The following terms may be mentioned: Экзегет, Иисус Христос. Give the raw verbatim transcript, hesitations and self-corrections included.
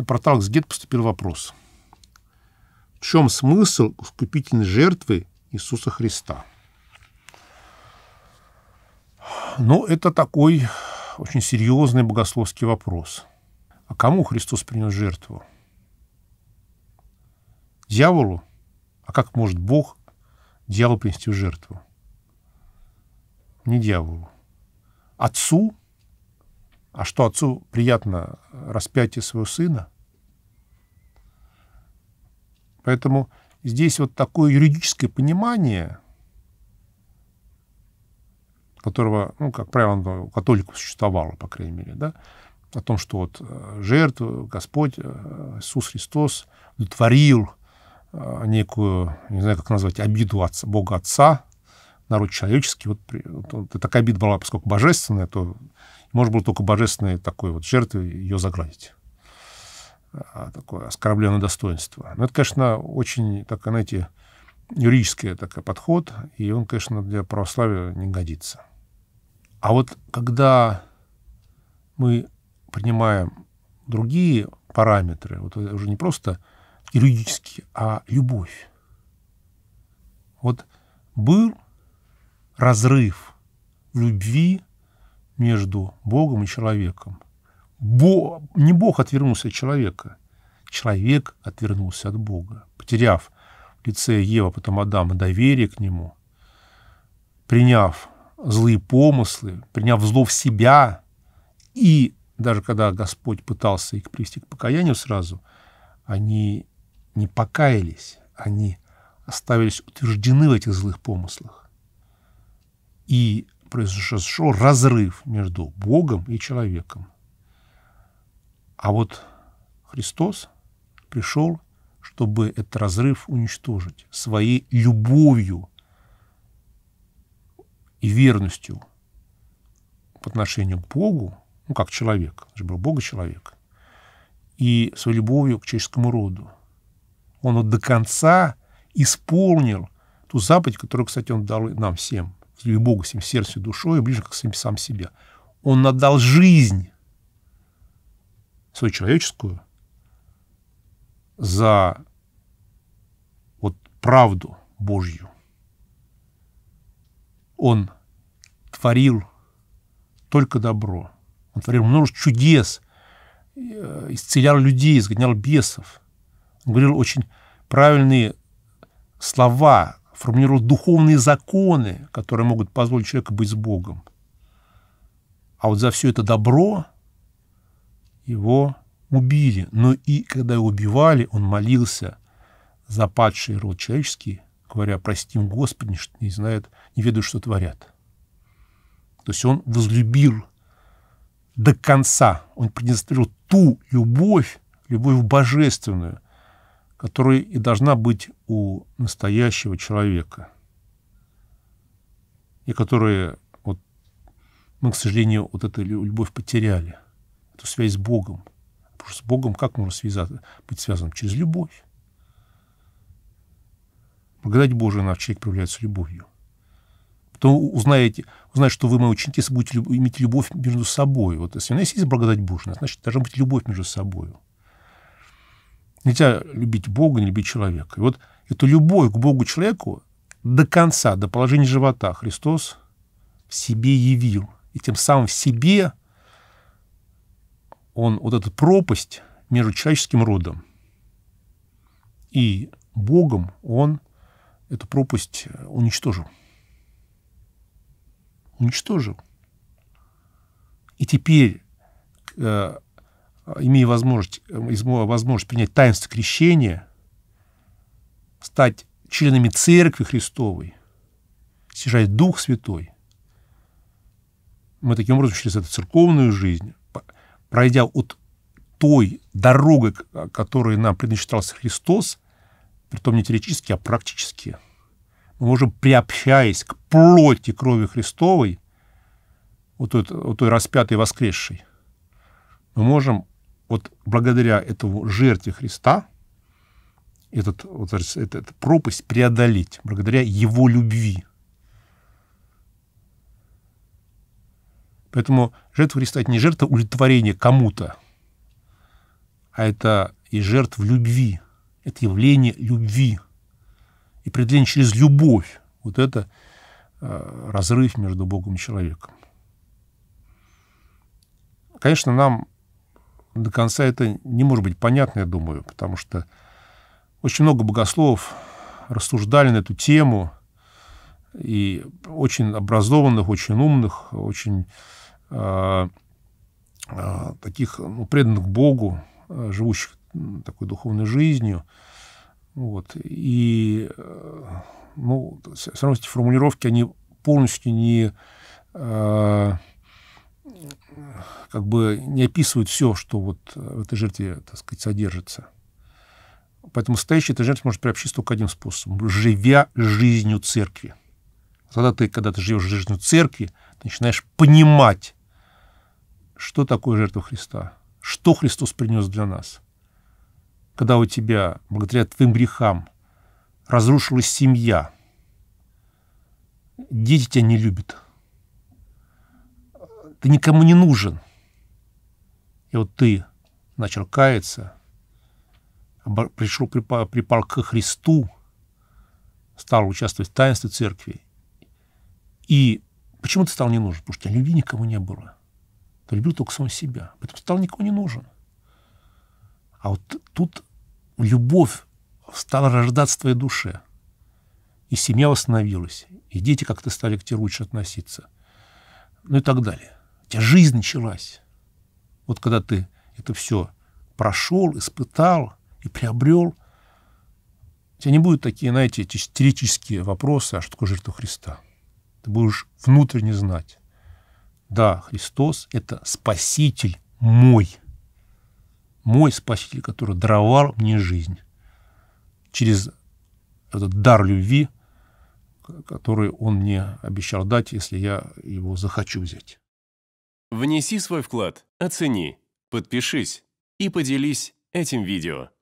На портал «Экзегет» поступил вопрос. В чем смысл искупительной жертвы Иисуса Христа? Ну, это такой очень серьезный богословский вопрос. А кому Христос принес жертву? Дьяволу? А как может Бог дьяволу принести в жертву? Не дьяволу. Отцу? А что, отцу приятно распятие своего сына? Поэтому здесь вот такое юридическое понимание, которого, ну, как правило, у католиков существовало, по крайней мере, да, о том, что вот жертву Господь, Иисус Христос, удовлетворил некую, не знаю, как назвать, обиду отца, Бога Отца, народ человеческий. Вот, вот такая обида была, поскольку божественная, то можно было только божественной такой вот жертвой ее загладить. Такое оскорбленное достоинство. Но это, конечно, очень, так, знаете, юридический такой подход, и он, конечно, для православия не годится. А вот когда мы принимаем другие параметры, вот уже не просто юридические, а любовь. Вот был разрыв в любви между Богом и человеком. Бо... Не Бог отвернулся от человека, человек отвернулся от Бога, потеряв в лице Евы, потом Адама, доверие к нему, приняв злые помыслы, приняв зло в себя. И даже когда Господь пытался их привести к покаянию сразу, они не покаялись, они оставились утверждены в этих злых помыслах. И произошел разрыв между Богом и человеком. А вот Христос пришел, чтобы этот разрыв уничтожить своей любовью и верностью по отношению к Богу, ну, как человек, он же был Бог и человек, и своей любовью к человеческому роду. Он вот до конца исполнил ту заповедь, которую, кстати, он дал нам всем, и Богу всем сердцем, душой, и ближе к самим сам себя. Он отдал жизнь свою человеческую за вот правду Божью. Он творил только добро. Он творил множество чудес, исцелял людей, изгонял бесов. Он говорил очень правильные слова, формулировал духовные законы, которые могут позволить человеку быть с Богом. А вот за все это добро его убили. Но и когда его убивали, он молился за падший род человеческий, говоря: «Прости им, Господи, что не знают, не ведают, что творят». То есть он возлюбил до конца, он предоставил ту любовь, любовь божественную, которая и должна быть у настоящего человека, и которые вот, мы, к сожалению, вот эту любовь потеряли, эту связь с Богом. Потому что с Богом как можно связаться, быть связанным? Через любовь. Благодать Божия, наш человек проявляется любовью. Потом узнаете, узнаете, что вы, мои ученики, будете люб, иметь любовь между собой. Вот если у нас есть благодать Божия, значит, должна быть любовь между собой. Нельзя любить Бога, не любить человека. И вот эту любовь к Богу человеку до конца, до положения живота Христос в себе явил. И тем самым в себе он вот эту пропасть между человеческим родом и Богом, он эту пропасть уничтожил. Уничтожил. И теперь, имея возможность, возможность принять таинство крещения, стать членами Церкви Христовой, стяжать Дух Святой, мы таким образом через эту церковную жизнь, пройдя от той дороги, которой нам предначертался Христос, притом не теоретически, а практически, мы можем, приобщаясь к плоти крови Христовой, вот той, вот той распятой и воскресшей, мы можем вот благодаря этому жертве Христа этот, вот, этот, эту пропасть преодолеть, благодаря его любви. Поэтому жертва Христа — это не жертва удовлетворения кому-то, а а это и жертва любви, это явление любви. И преодоление через любовь. Вот это э, разрыв между Богом и человеком. Конечно, нам до конца это не может быть понятно, я думаю, потому что очень много богословов рассуждали на эту тему, и очень образованных, очень умных, очень э, э, таких, ну, преданных Богу, э, живущих э, такой духовной жизнью. Вот. И э, ну, все равно эти формулировки, они полностью не, э, как бы не описывают все, что вот в этой жертве, так сказать, содержится. Поэтому стоящая эта жертва может приобщиться только одним способом – живя жизнью церкви. Когда ты, когда ты живешь жизнью церкви, ты начинаешь понимать, что такое жертва Христа, что Христос принес для нас. Когда у тебя, благодаря твоим грехам, разрушилась семья, дети тебя не любят, ты никому не нужен. И вот ты начал каяться, пришел, припал ко Христу, стал участвовать в таинстве церкви. И почему ты стал не нужен? Потому что тебя любви никому не было. Ты любил только самого себя. Поэтому ты стал никому не нужен. А вот тут любовь стала рождаться в твоей душе. И семья восстановилась. И дети как-то стали к тебе лучше относиться. Ну и так далее. У тебя жизнь началась. Вот когда ты это все прошел, испытал и приобрел, у тебя не будут такие, знаете, эти теоретические вопросы, а что такое жертва Христа. Ты будешь внутренне знать. Да, Христос – это Спаситель мой. Мой Спаситель, который даровал мне жизнь. Через этот дар любви, который Он мне обещал дать, если я его захочу взять. Внеси свой вклад, оцени, подпишись и поделись этим видео.